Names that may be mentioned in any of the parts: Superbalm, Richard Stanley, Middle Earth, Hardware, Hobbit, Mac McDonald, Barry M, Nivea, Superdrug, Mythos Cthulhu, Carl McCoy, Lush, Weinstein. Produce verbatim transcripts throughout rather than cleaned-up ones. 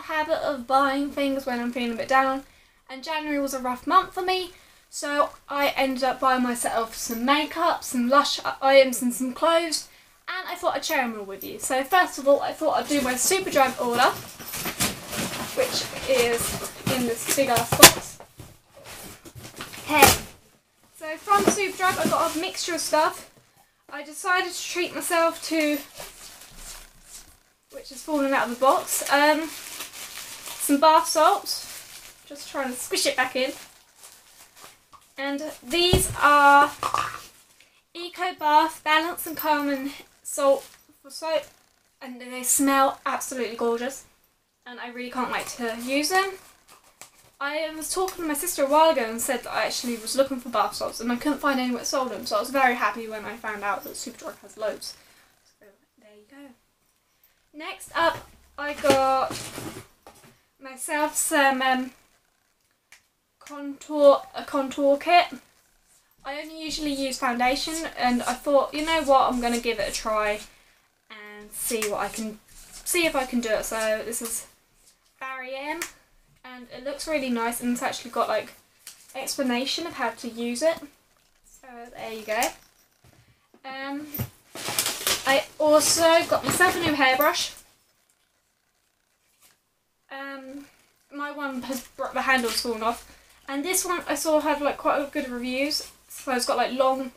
the habit of buying things when I'm feeling a bit down, and January was a rough month for me, so I ended up buying myself some makeup, some Lush items and some clothes, and I thought I'd share them all with you. So first of all, I thought I'd do my Superdrug order, which is in this big ass box. Hey. So from Superdrug I got a mixture of stuff. I decided to treat myself to, which is falling out of the box, um, some bath salts. Just trying to squish it back in. And these are Eco Bath Balance and Calm and Salt for soap, and they smell absolutely gorgeous, and I really can't wait to use them. I was talking to my sister a while ago and said that I actually was looking for bath salts and I couldn't find anywhere that sold them, so I was very happy when I found out that Superdrug has loads. So there you go. Next up, I got myself some um, contour a contour kit. I only usually use foundation, and I thought, you know what, I'm going to give it a try and see what I can see if I can do it. So this is Barry M, and it looks really nice, and it's actually got like explanation of how to use it. So there you go. Um, I also got myself a new hairbrush. Um, my one has brought the handle's fallen off. And this one I saw had like quite a good reviews, so it's got like long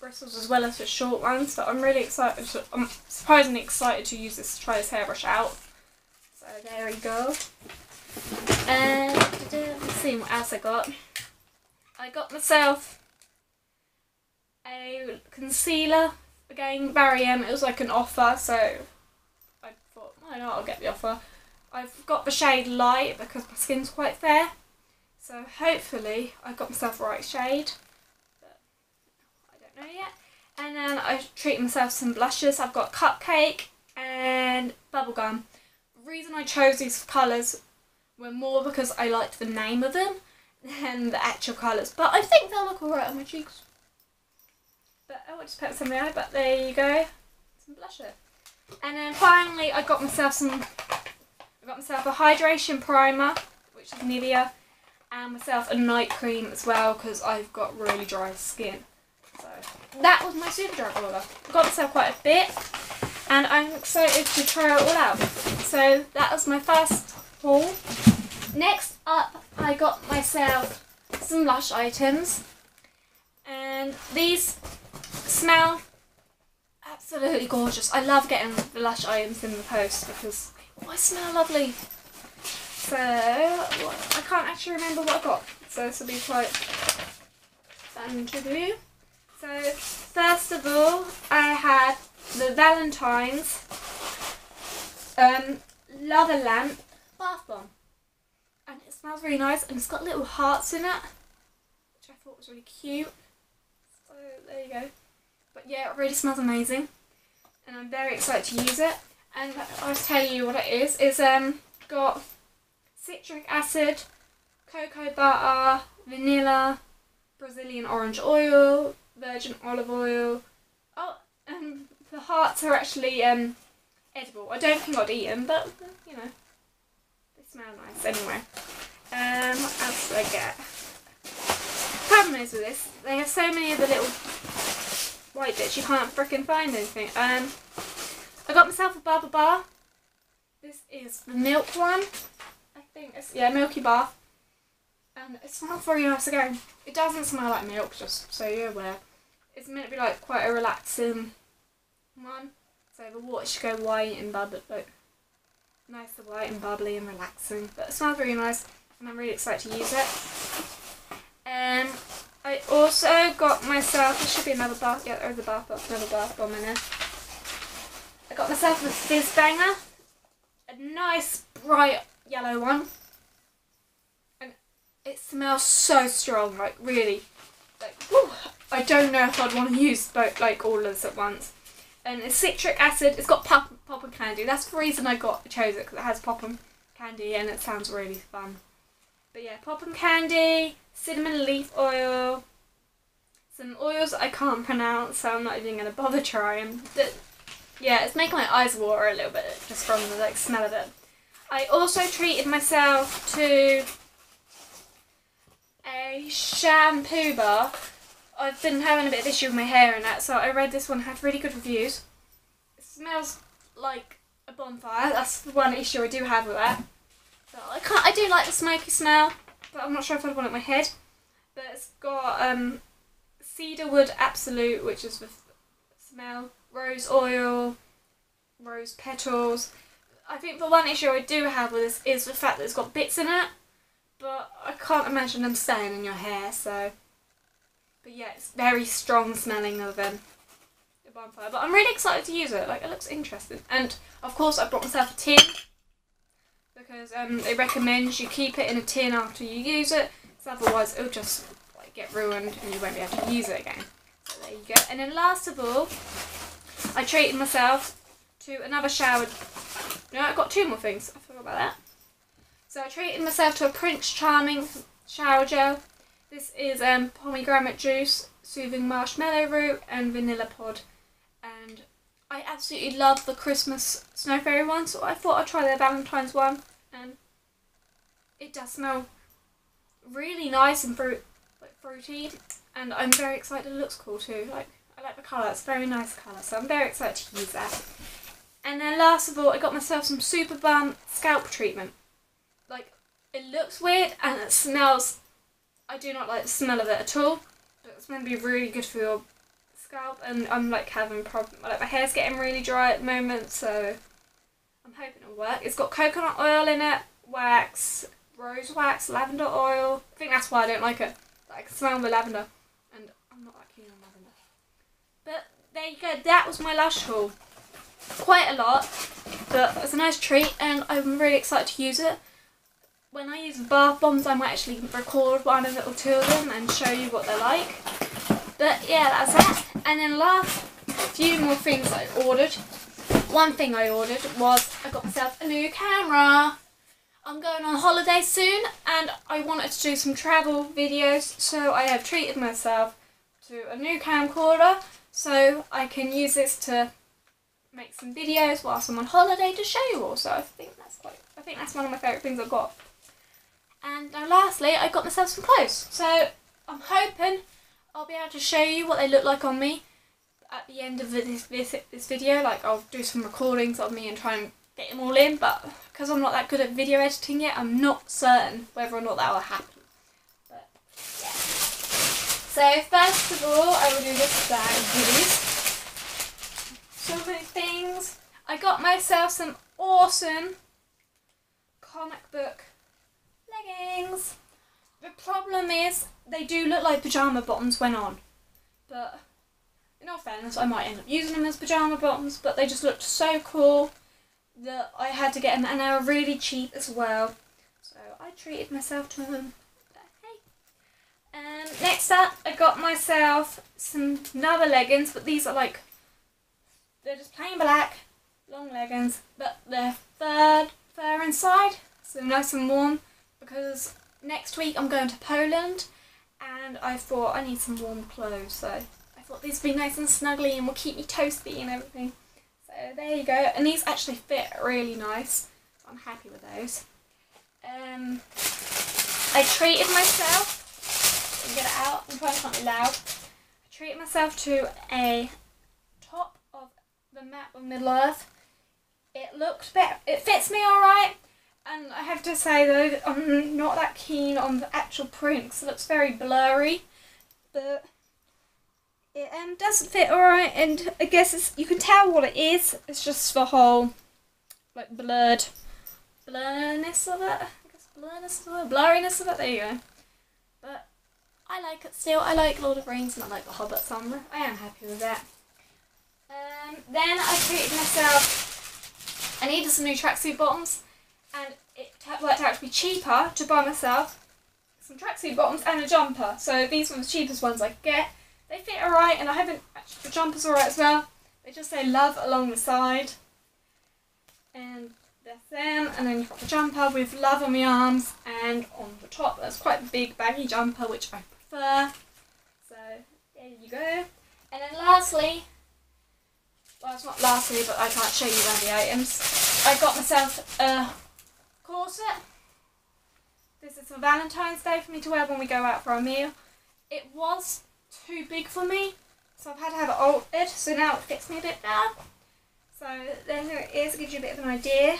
bristles as well as the short ones, so I'm really excited, to, I'm surprisingly excited to use this, to try this hairbrush out. So there we go. And let's see what else I got. I got myself a concealer, again Barry M, it was like an offer, so I thought, why not, I'll get the offer. I've got the shade Light because my skin's quite fair. So hopefully I got myself the right shade, but I don't know yet. And then I treat myself some blushes. I've got Cupcake and Bubblegum. The reason I chose these colours were more because I liked the name of them than the actual colours. But I think they'll look alright on my cheeks. But I want to put some in my eye, but there you go. Some blusher. And then finally I got myself some, I got myself a hydration primer, which is Nivea. And myself a night cream as well because I've got really dry skin. So that was my Superdrug order. I got myself quite a bit and I'm excited to try it all out. So that was my first haul. Next up I got myself some Lush items, and these smell absolutely gorgeous. I love getting the Lush items in the post because they always smell lovely. So, I can't actually remember what I got, so this will be quite fun to do. So, first of all, I had the Valentine's um, Lava Lamp Bath Bomb. And it smells really nice, and it's got little hearts in it, which I thought was really cute. So, there you go. But yeah, it really smells amazing, and I'm very excited to use it. And I'll tell you what it is, it's um, got citric acid, cocoa butter, vanilla, Brazilian orange oil, virgin olive oil. Oh, and the hearts are actually um, edible. I don't think I'd eat them, but you know, they smell nice anyway. Um, what else did I get? The problem is with this, they have so many of the little white bits you can't frickin' find anything. Um, I got myself a bubble bar. This is the milk one. It's, yeah, Milky Bar, and it smells very nice again. It doesn't smell like milk, just so you're aware. It's meant to be like quite a relaxing one, so the water should go white and bubbly, like, nice and white and bubbly and relaxing, but it smells really nice and I'm really excited to use it. Um, I also got myself, there should be another bath, yeah there is a bath bomb, another bath bomb in there. I got myself a Fizz Banger, a nice bright yellow one, and it smells so strong, like really, like whew, I don't know if I'd want to use both, like all of this at once. And it's citric acid, it's got pop poppin' candy. That's the reason I got chose it, because it has poppin' candy and it sounds really fun. But yeah, poppin' candy, cinnamon leaf oil, some oils I can't pronounce, so I'm not even gonna bother trying. But yeah, it's making my eyes water a little bit just from the like smell of it. I also treated myself to a shampoo bar. I've been having a bit of issue with my hair and that, so I read this one, had really good reviews. It smells like a bonfire. That's the one issue I do have with that. So I can't, I do like the smoky smell, but I'm not sure if I'd want it on my head. But it's got um, cedarwood absolute, which is the smell, rose oil, rose petals. I think the one issue I do have with this is the fact that it's got bits in it, but I can't imagine them staying in your hair, so. But yeah, it's very strong smelling of um, the bonfire. But I'm really excited to use it, like it looks interesting. And of course I brought myself a tin, because um, they recommend you keep it in a tin after you use it, so otherwise it'll just like get ruined and you won't be able to use it again. So there you go. And then last of all, I treated myself to another shower. No, I've got two more things. I forgot about that. So I treated myself to a Prince Charming shower gel. This is um, pomegranate juice, soothing marshmallow root, and vanilla pod. And I absolutely love the Christmas Snow Fairy one, so I thought I'd try their Valentine's one. And it does smell really nice and fruit, like fruity. And I'm very excited. It looks cool too. Like I like the colour. It's a very nice colour, so I'm very excited to use that. And then last of all, I got myself some Superbalm scalp treatment. Like, it looks weird and it smells, I do not like the smell of it at all, but it's going to be really good for your scalp. And I'm like having problem, like my hair's getting really dry at the moment, so I'm hoping it'll work. It's got coconut oil in it, wax, rose wax, lavender oil. I think that's why I don't like it. I can smell the lavender and I'm not that keen on lavender. But there you go, that was my Lush haul. Quite a lot, but it's a nice treat and I'm really excited to use it. When I use bath bombs I might actually record one of little two of them and show you what they're like. But yeah, that's that. And then last few more things I ordered. One thing I ordered was I got myself a new camera. I'm going on holiday soon and I wanted to do some travel videos, so I have treated myself to a new camcorder so I can use this to make some videos whilst I'm on holiday to show you all. So I think that's quite, I think that's one of my favourite things I've got. And now lastly, I got myself some clothes. So I'm hoping I'll be able to show you what they look like on me at the end of this this, this video. Like I'll do some recordings of me and try and get them all in, but because I'm not that good at video editing yet, I'm not certain whether or not that will happen. But yeah. So first of all, I will do this bag of goodies. So many things. I got myself some awesome comic book leggings. The problem is they do look like pyjama bottoms when on, but in all fairness I might end up using them as pyjama bottoms, but they just looked so cool that I had to get them, and they were really cheap as well, so I treated myself to them. But hey. And next up I got myself some another leggings, but these are like, they're just plain black, long leggings, but they're fur, fur inside, so nice and warm, because next week I'm going to Poland, and I thought I need some warm clothes, so I thought these would be nice and snuggly and will keep me toasty and everything. So there you go, and these actually fit really nice, so I'm happy with those. Um, I treated myself, let me get it out, I'm probably not loud, I treated myself to a top, the map of Middle Earth. It looked better, it fits me alright, and I have to say though I'm not that keen on the actual print because it looks very blurry, but it um, does fit alright, and I guess it's, you can tell what it is, it's just the whole like blurred blurriness of it, I guess blurriness of it, blurriness of it, there you go. But I like it still, I like Lord of the Rings and I like the Hobbit, so I am happy with that. Um, then I treated myself, I needed some new tracksuit bottoms, and it worked out to be cheaper to buy myself some tracksuit bottoms and a jumper, so these were the cheapest ones I could get. They fit alright, and I haven't, actually the jumper's alright as well, they just say love along the side, and that's them. And then you've got the jumper with love on the arms and on the top, that's quite a big baggy jumper which I prefer, so there you go. And then lastly, well, it's not lastly, but I can't show you all the items. I got myself a closet. This is for Valentine's Day for me to wear when we go out for a meal. It was too big for me, so I've had to have it altered, so now it fits me a bit better. So there it is, it gives you a bit of an idea.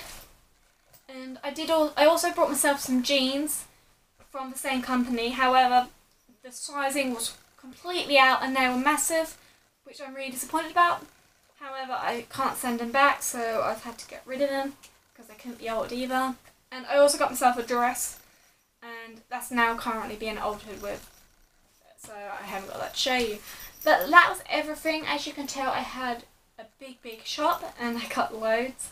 And I did all, I also brought myself some jeans from the same company. However, the sizing was completely out and they were massive, which I'm really disappointed about. However, I can't send them back, so I've had to get rid of them because they couldn't be altered either. And I also got myself a dress, and that's now currently being altered with, so I haven't got that to show you. But that was everything. As you can tell, I had a big, big shop, and I got loads.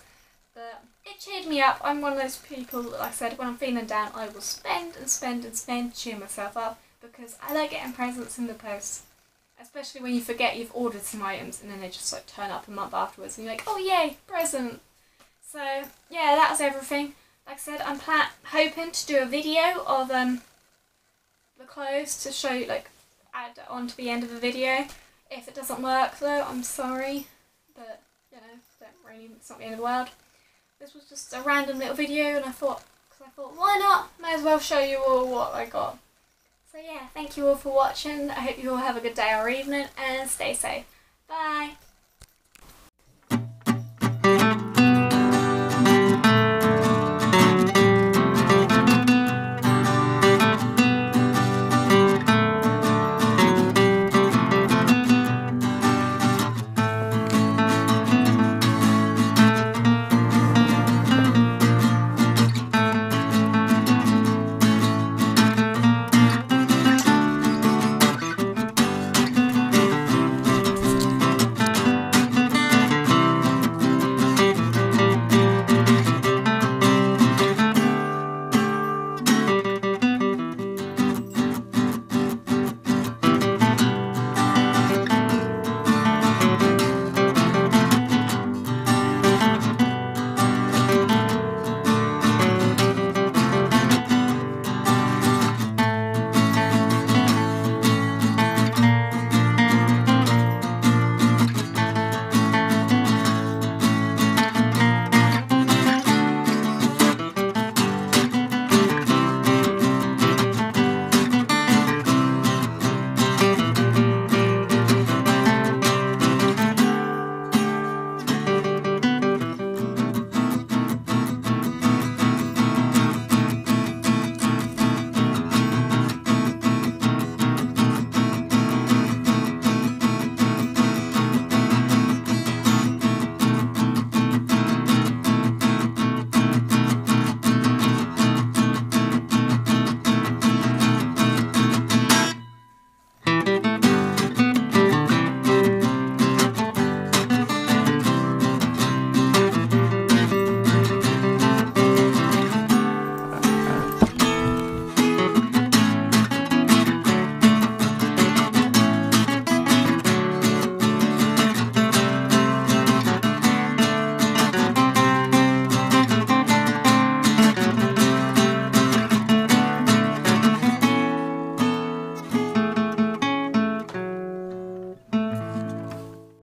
But it cheered me up. I'm one of those people, like I said, when I'm feeling down, I will spend and spend and spend to cheer myself up, because I like getting presents in the post. Especially when you forget you've ordered some items and then they just like turn up a month afterwards and you're like, oh yay, present. So yeah, that was everything. Like I said, I'm plan hoping to do a video of um the clothes to show you, like add on to the end of the video. If it doesn't work though, I'm sorry, but you know, don't really, it's not the end of the world. This was just a random little video, and I thought, because I thought, why not? May as well show you all what I got. So yeah, thank you all for watching. I hope you all have a good day or evening, and stay safe. Bye!